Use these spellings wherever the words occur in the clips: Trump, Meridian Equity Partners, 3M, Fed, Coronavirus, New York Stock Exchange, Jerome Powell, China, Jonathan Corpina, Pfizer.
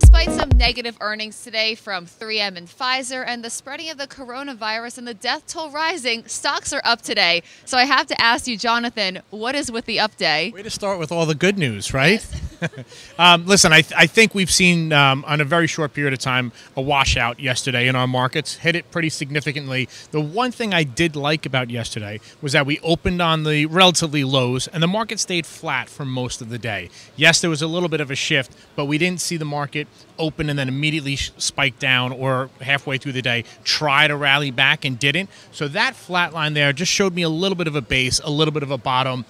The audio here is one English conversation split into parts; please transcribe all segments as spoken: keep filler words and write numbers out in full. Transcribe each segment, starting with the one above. Despite some negative earnings today from three M and Pfizer and the spreading of the coronavirus and the death toll rising, stocks are up today. So I have to ask you, Jonathan, what is with the up day? Way to start with all the good news, right? Yes. um, listen, I, th I think we've seen um, on a very short period of time a washout yesterday in our markets, hit it pretty significantly. The one thing I did like about yesterday was that we opened on the relatively lows and the market stayed flat for most of the day. Yes, there was a little bit of a shift, but we didn't see the market open and then immediately spike down or halfway through the day try to rally back and didn't. So that flat line there just showed me a little bit of a base, a little bit of a bottom.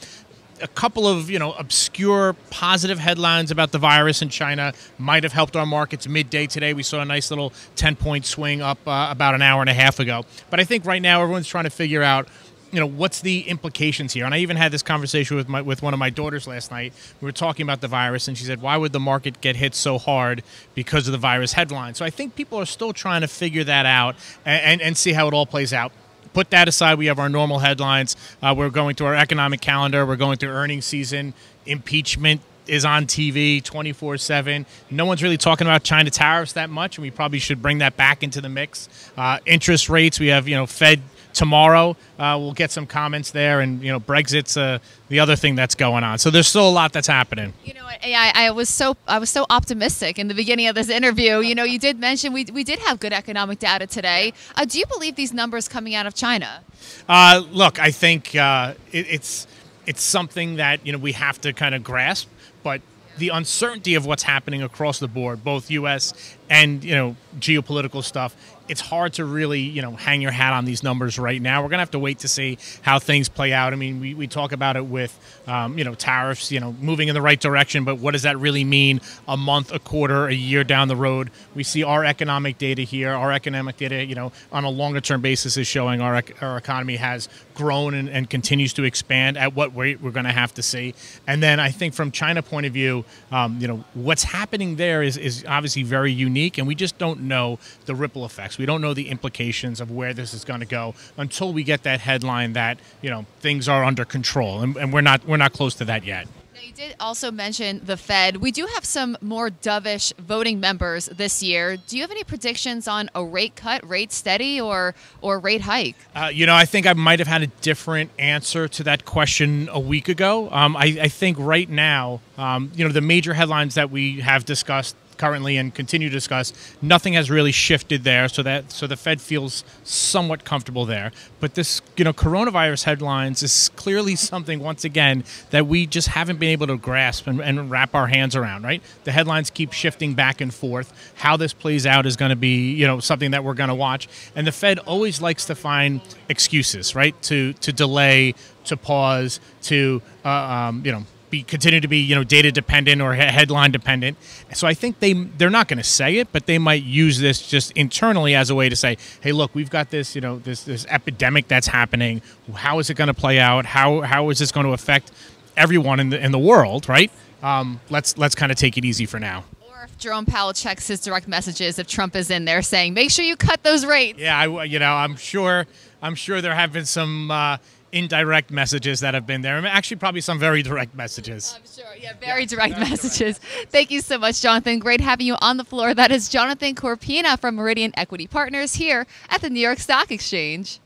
A couple of, you know, obscure positive headlines about the virus in China might have helped our markets midday today. We saw a nice little ten-point swing up uh, about an hour and a half ago. But I think right now everyone's trying to figure out, you know, what's the implications here? And I even had this conversation with my, with one of my daughters last night. We were talking about the virus, and she said, why would the market get hit so hard because of the virus headline? So I think people are still trying to figure that out and, and, and see how it all plays out. Put that aside, we have our normal headlines. Uh, we're going through our economic calendar. We're going through earnings season. Impeachment is on T V twenty-four seven. No one's really talking about China tariffs that much, and we probably should bring that back into the mix. Uh, interest rates, we have, you know, Fed tomorrow. Uh, we'll get some comments there, and, you know, Brexit's uh, the other thing that's going on. So there's still a lot that's happening. You know, I, I was so I was so optimistic in the beginning of this interview. You know, you did mention we, we did have good economic data today. Uh, do you believe these numbers coming out of China? Uh, look, I think uh, it, it's it's something that, you know, we have to kind of grasp, but the uncertainty of what's happening across the board, both U S and, you know, geopolitical stuff, it's hard to really, you know, hang your hat on these numbers right now. We're going to have to wait to see how things play out. I mean, we, we talk about it with, um, you know, tariffs, you know, moving in the right direction, but what does that really mean a month, a quarter, a year down the road? We see our economic data here, our economic data, you know, on a longer term basis is showing our, our economy has grown and, and continues to expand at what rate we're going to have to see. And then I think from China point of view, um, you know, what's happening there is, is obviously very unique, and we just don't know the ripple effects. We don't know the implications of where this is going to go until we get that headline that, you know, things are under control, and, and we're not we're not close to that yet. Now, you did also mention the Fed. We do have some more dovish voting members this year. Do you have any predictions on a rate cut, rate steady, or or rate hike? Uh, you know, I think I might have had a different answer to that question a week ago. Um, I, I think right now, um, you know, the major headlines that we have discussed currently and continue to discuss, nothing has really shifted there, so that so the Fed feels somewhat comfortable there. But this, you know, coronavirus headlines is clearly something, once again, that we just haven't been able to grasp and, and wrap our hands around, right? The headlines keep shifting back and forth. How this plays out is going to be, you know, something that we're going to watch. And the Fed always likes to find excuses, right, to to delay, to pause, to, uh, um, you know, Be, continue to be, you know, data dependent or headline dependent. So I think they they're not going to say it, but they might use this just internally as a way to say, hey, look, we've got this, you know, this this epidemic that's happening. How is it going to play out? How how is this going to affect everyone in the in the world? Right? Um, let's let's kind of take it easy for now. Or if Jerome Powell checks his direct messages, if Trump is in there saying, make sure you cut those rates. Yeah, I, you know, I'm sure I'm sure there have been some. Uh, indirect messages that have been there. I mean, actually, probably some very direct messages. I'm sure. Yeah, very yeah, direct very messages. Direct. Thank you so much, Jonathan. Great having you on the floor. That is Jonathan Corpina from Meridian Equity Partners here at the New York Stock Exchange.